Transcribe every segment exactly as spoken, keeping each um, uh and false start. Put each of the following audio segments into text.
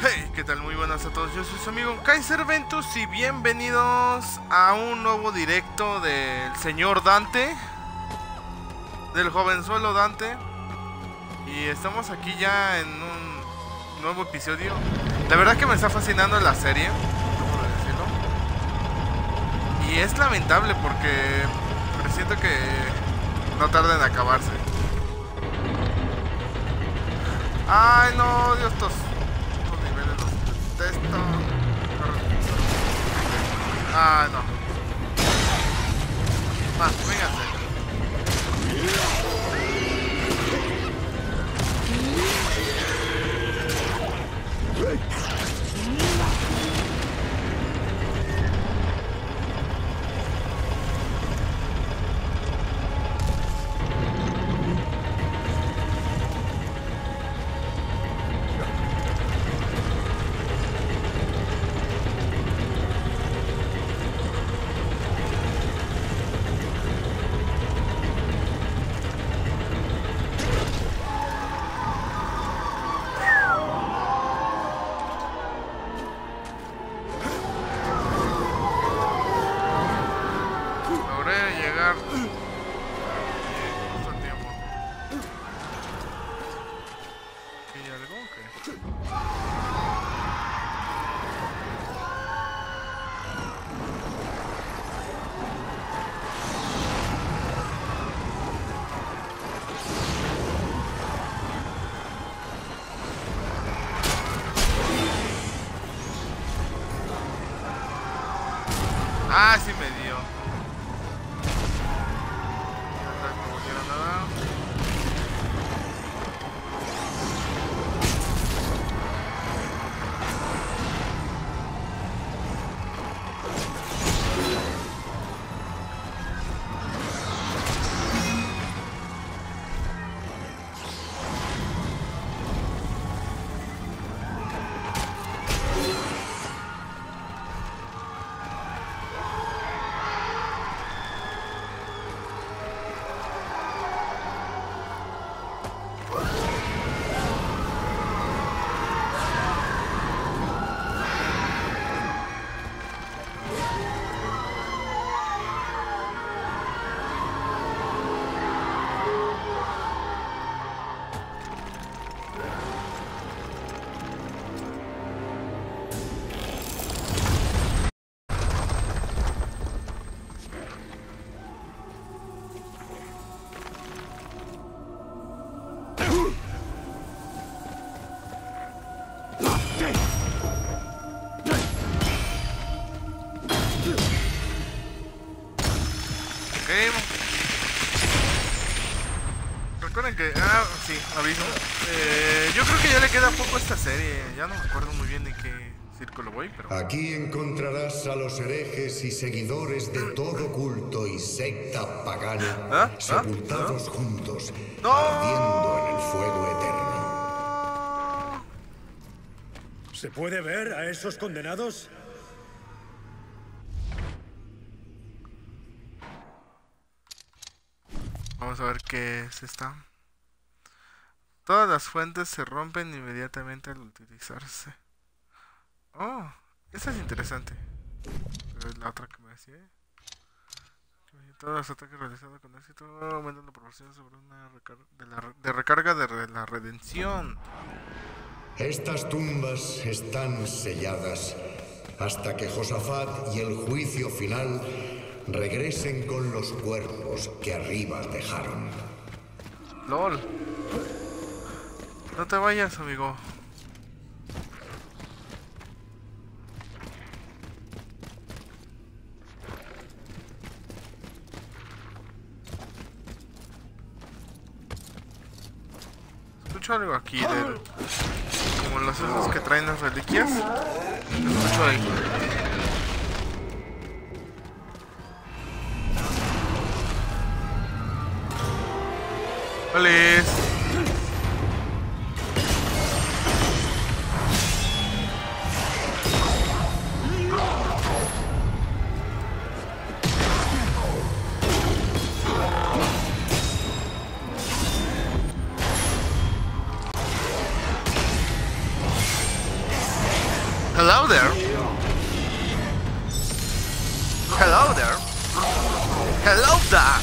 Hey, ¿qué tal? Muy buenas a todos, yo soy su amigo Kaiser Ventus y bienvenidos a un nuevo directo del señor Dante, del jovenzuelo Dante. Y estamos aquí ya en un nuevo episodio. La verdad que me está fascinando la serie, debo decirlo. Y es lamentable porque presiento que no tarda en acabarse. Ay no, Dios tos. Esto... Ah, no. Más, véngase. Ah, sí me dio. No quiero nada. Que, ah, sí, aviso. Eh, yo creo que ya le queda poco a esta serie. Ya no me acuerdo muy bien de qué círculo voy, pero... Aquí encontrarás a los herejes y seguidores de todo culto y secta pagana, ¿ah? Sepultados, ¿ah? Juntos, ¡no! Ardiendo en el fuego eterno. ¿Se puede ver a esos condenados? Vamos a ver qué es esta. Todas las fuentes se rompen inmediatamente al utilizarse. Oh, esta es interesante. Pero es la otra que me decía. Todos los ataques realizados con éxito aumentan la proporción sobre una recarga de, la, de recarga de re, la redención. Estas tumbas están selladas hasta que Josafat y el juicio final regresen con los cuerpos que arriba dejaron. LOL. No te vayas, amigo. Escucho algo aquí, de, como los esos que traen las reliquias. Escucho ahí. Vale. Hello there. Hello there. Hello there.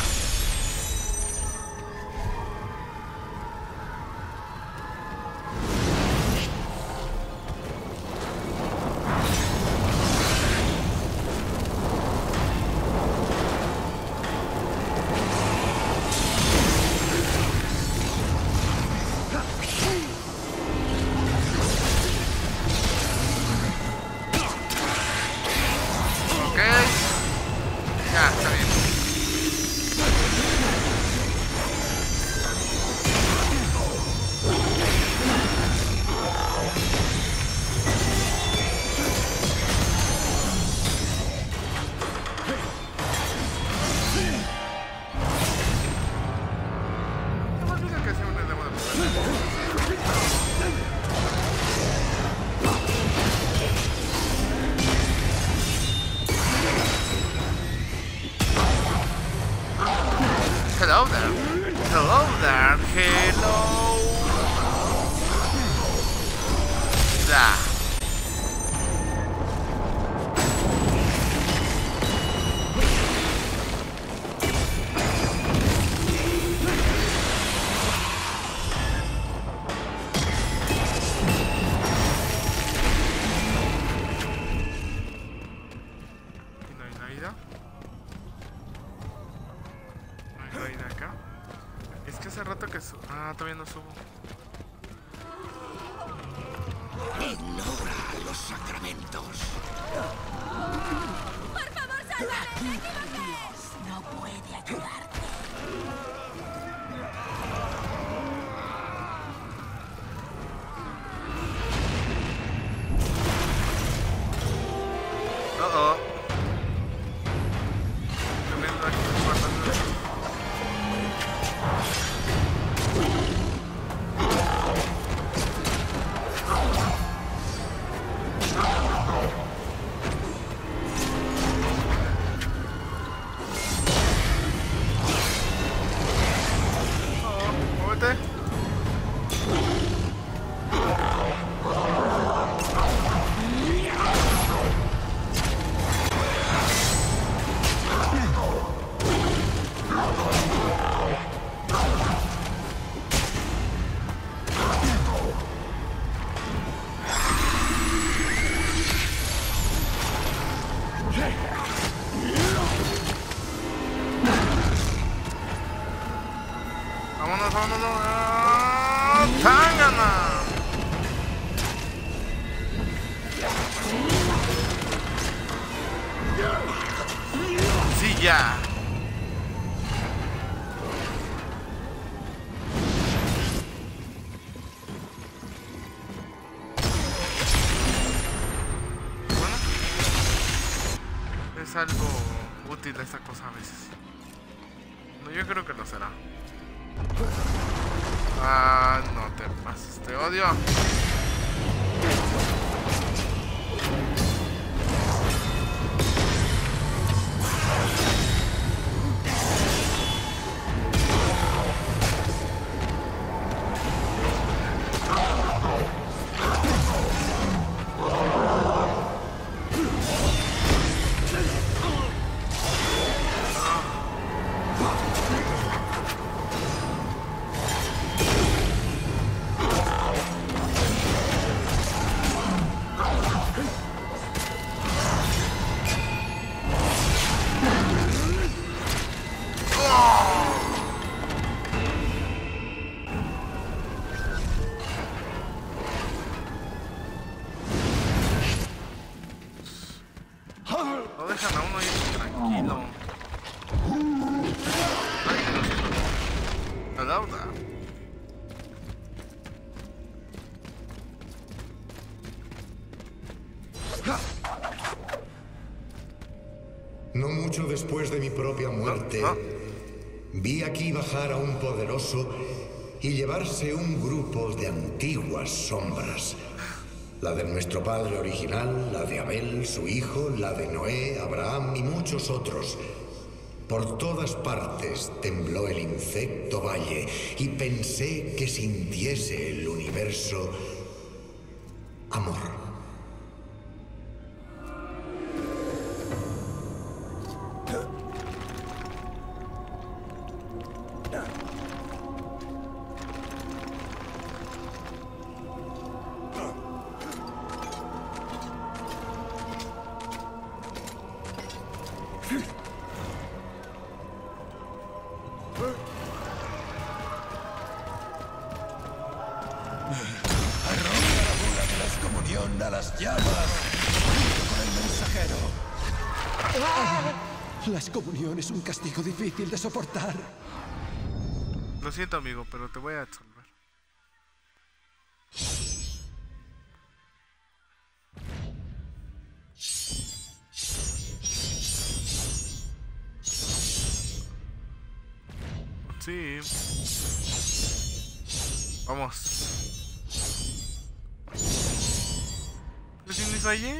Algo útil esta cosa a veces. No, yo creo que no será. Ah, no te pases, te odio. Después de mi propia muerte, ¿Ah? vi aquí bajar a un poderoso y llevarse un grupo de antiguas sombras. La de nuestro padre original, la de Abel, su hijo, la de Noé, Abraham y muchos otros. Por todas partes tembló el infecto valle y pensé que sintiese el universo amor. Arroja la bula de las comunión a las llamas, con el mensajero. ¡Ah! La excomunión es un castigo difícil de soportar. Lo siento, amigo, pero te voy a absolver. Sí. Vamos. ¿Lo tienes allí?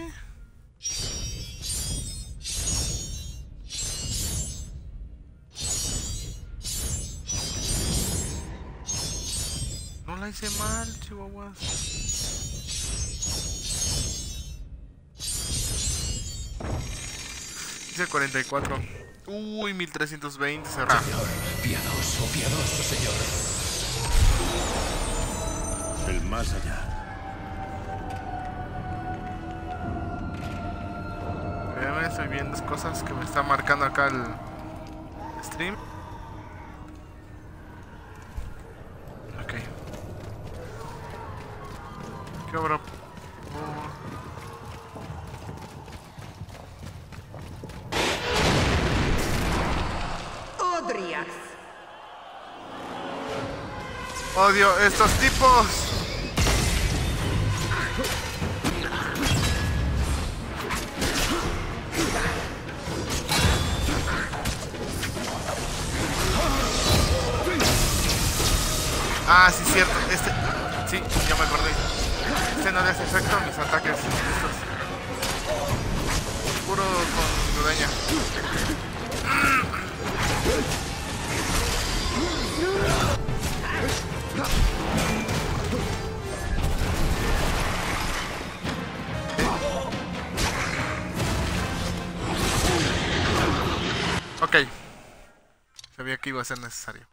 No la hice mal, chihuahuas. Hice cuarenta y cuatro. Uy, mil trescientos veinte se rompió. Piadoso, piadoso, Señor. El más allá. Ya me estoy viendo cosas que me está marcando acá el stream. Ok. ¿Qué habrá? Odio estos tipos. Ah, sí, cierto. Este... Sí, ya me acordé. Este no les afecta mis ataques. Estos. Puro con dueña. Ok, sabía que iba a ser necesario.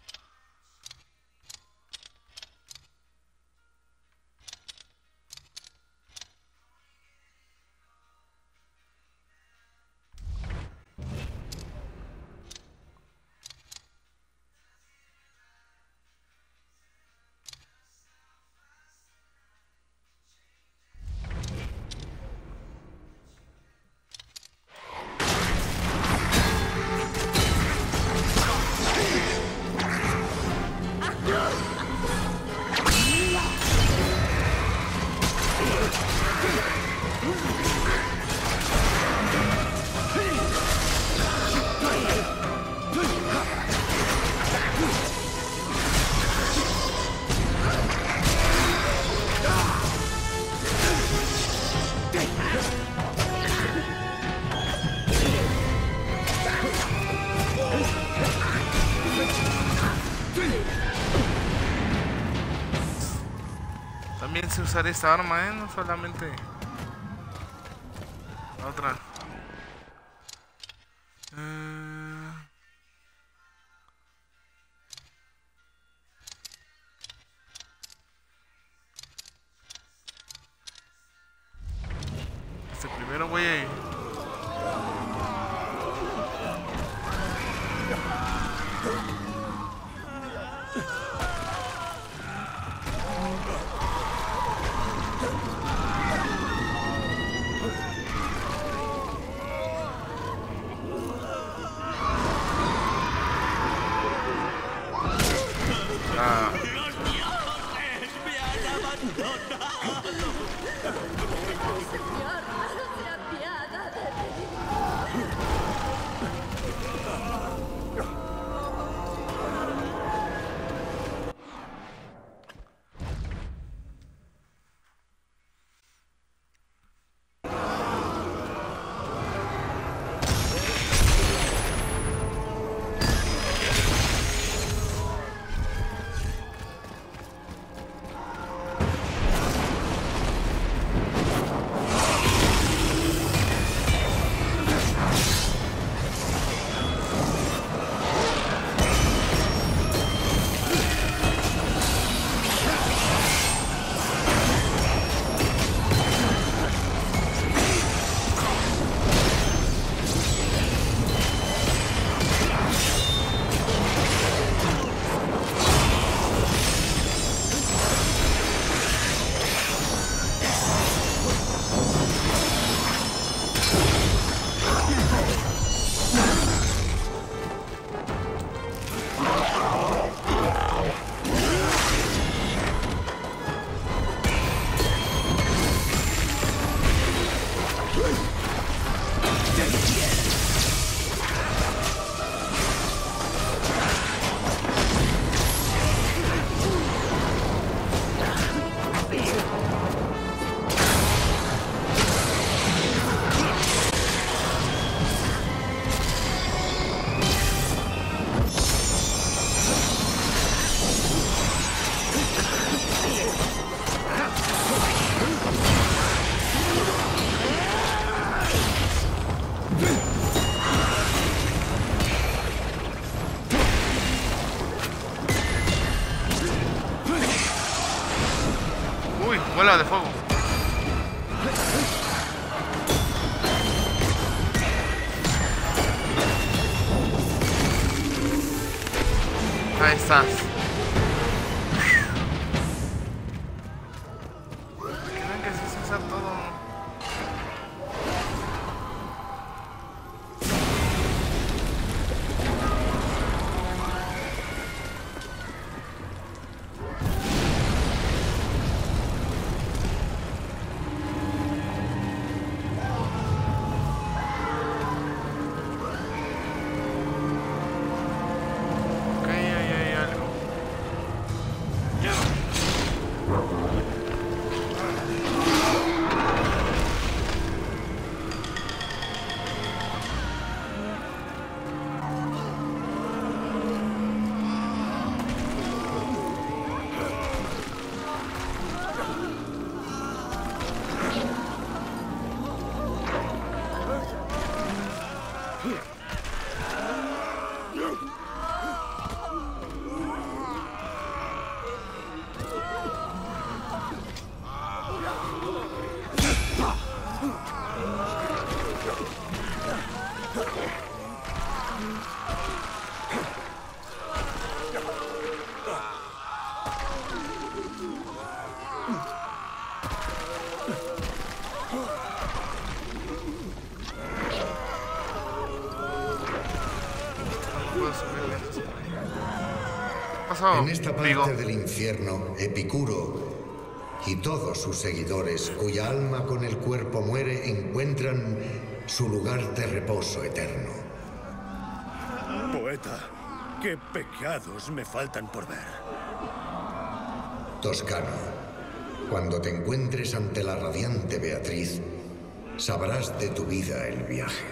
Usar esta arma, eh, no solamente la otra. Uh... Este primero voy a ir. Uy, bola de fuego. Ahí estás. Que venga, si se usa todo. En esta parte Digo. del infierno, Epicuro y todos sus seguidores, cuya alma con el cuerpo muere, encuentran su lugar de reposo eterno. Poeta, qué pecados me faltan por ver. Toscano, cuando te encuentres ante la radiante Beatriz, sabrás de tu vida el viaje.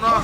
No.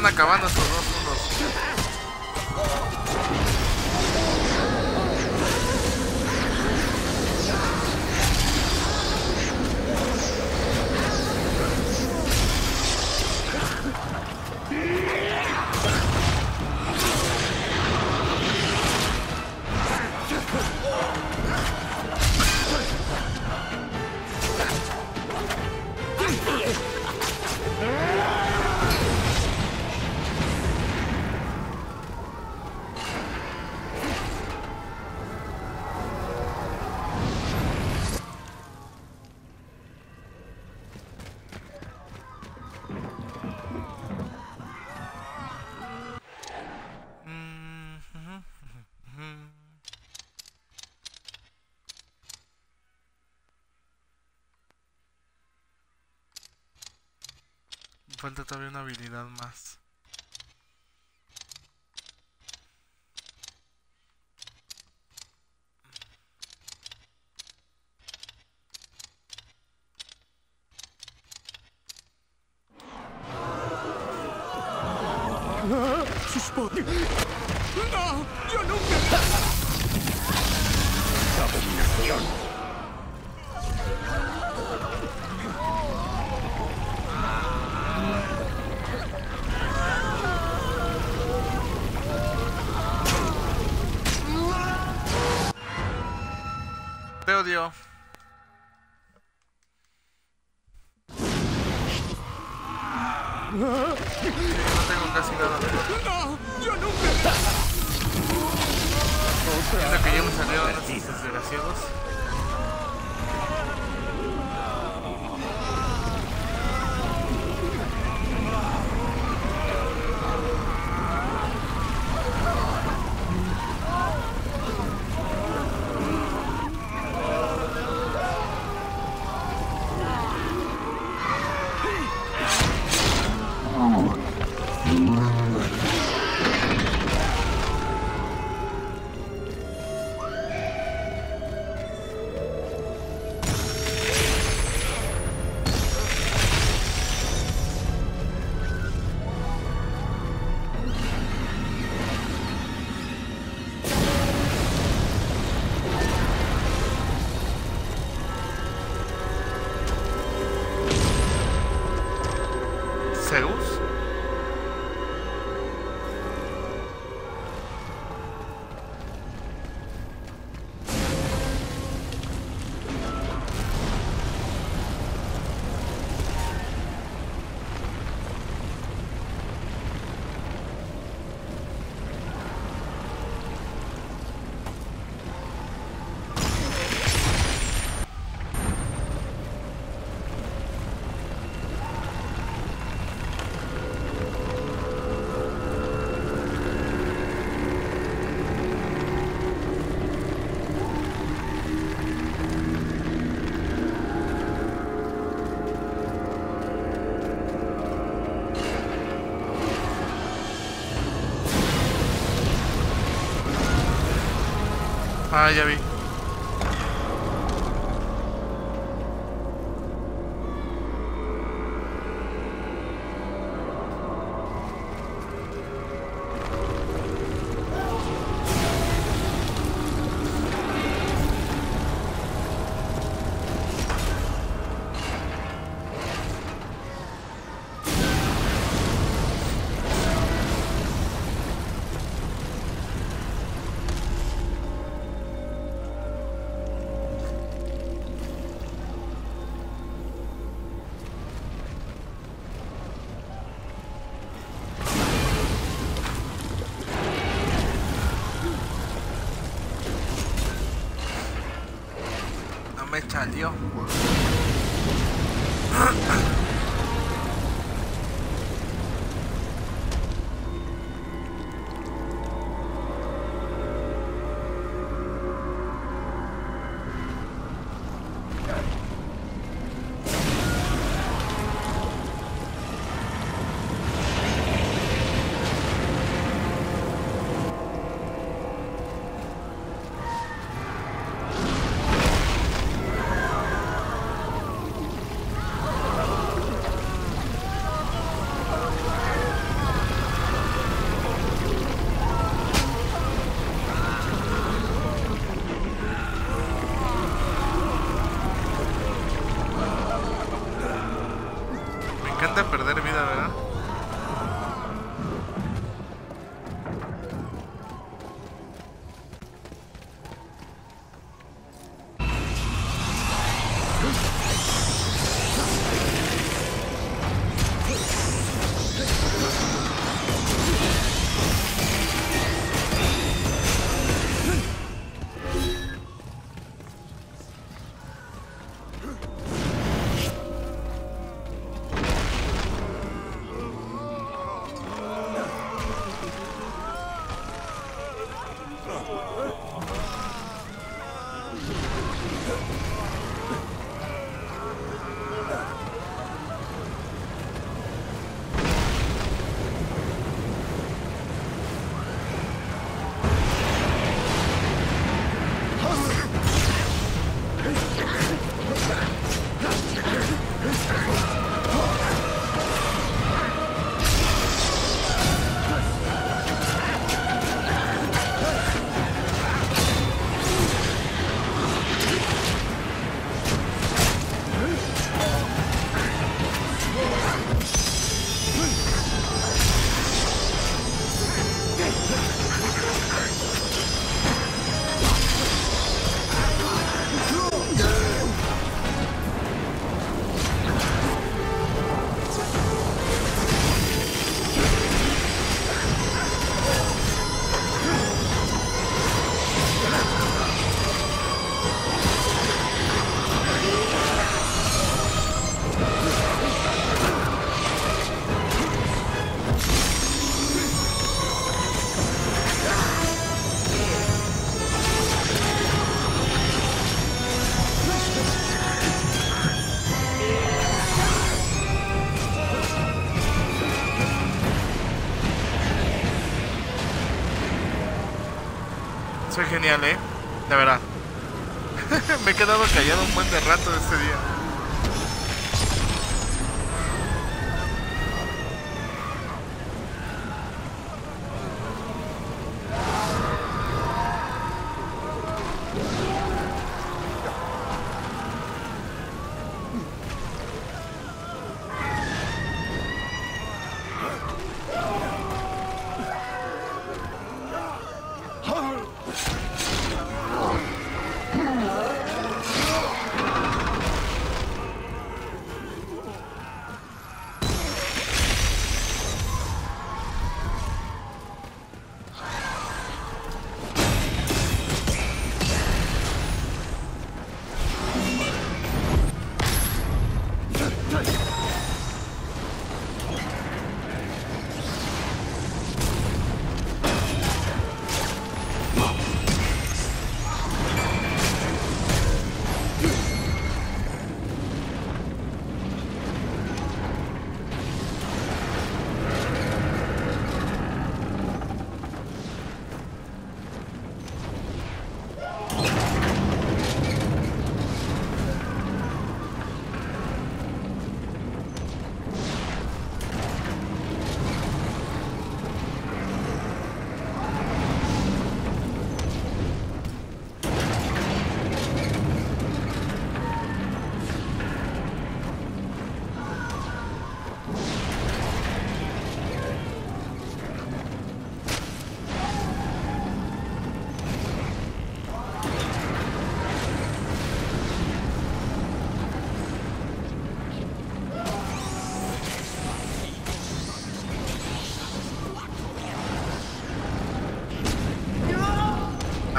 están acabando estos dos turnos. Falta todavía una habilidad más. Sus poderes. No, yo nunca. Abominación. Odio. Sí, no tengo casi nada. No, yo nunca. Siento que ya me salieron de estos desgraciados. Ah, ya vi. Salió. Soy genial, eh, de verdad. Me he quedado callado un buen de rato este día.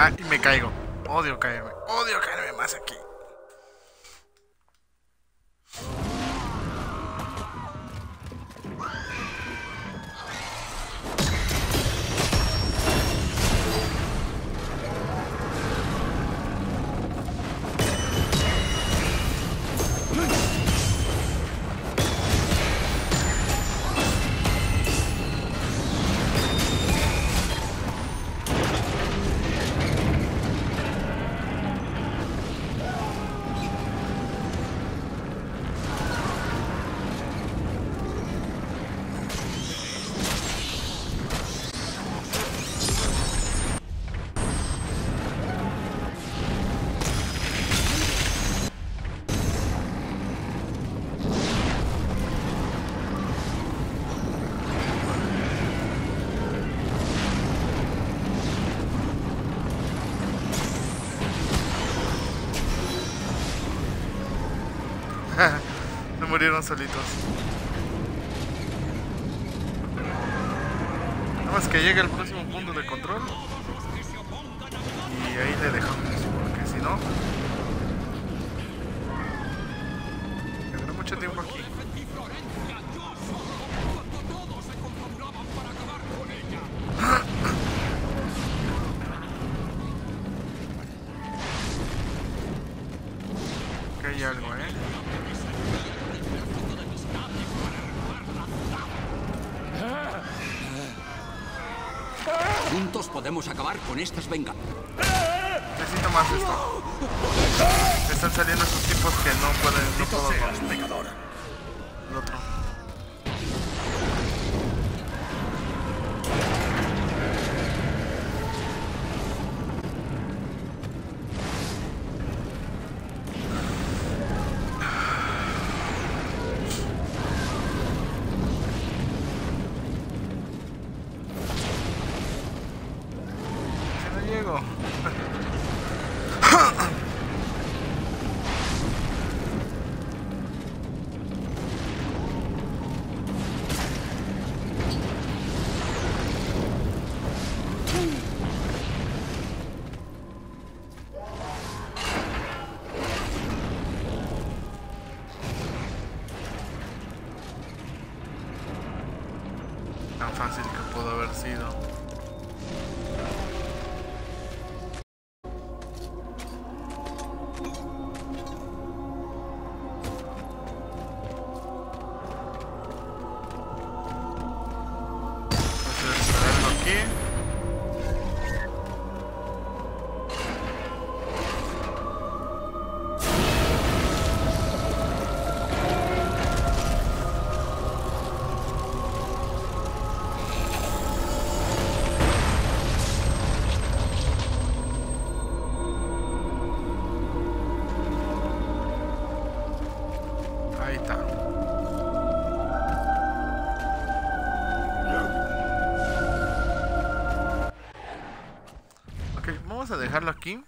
Ah, y me caigo. Odio caerme. Odio caerme más aquí. Murieron solitos. Nada más que llegue al próximo punto de control y ahí le dejamos, porque si no tendrá mucho tiempo aquí. hay algo, ¿eh? Juntos podemos acabar con estas venganzas. Necesito más de esto. Me están saliendo esos tipos que no pueden... No puedo seas pecador. El otro. A dejarlo aquí.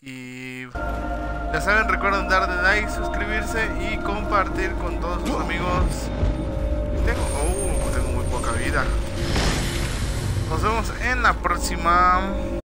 Y ya saben, recuerden darle like, suscribirse y compartir con todos sus amigos. Tengo, oh, tengo muy poca vida. Nos vemos en la próxima.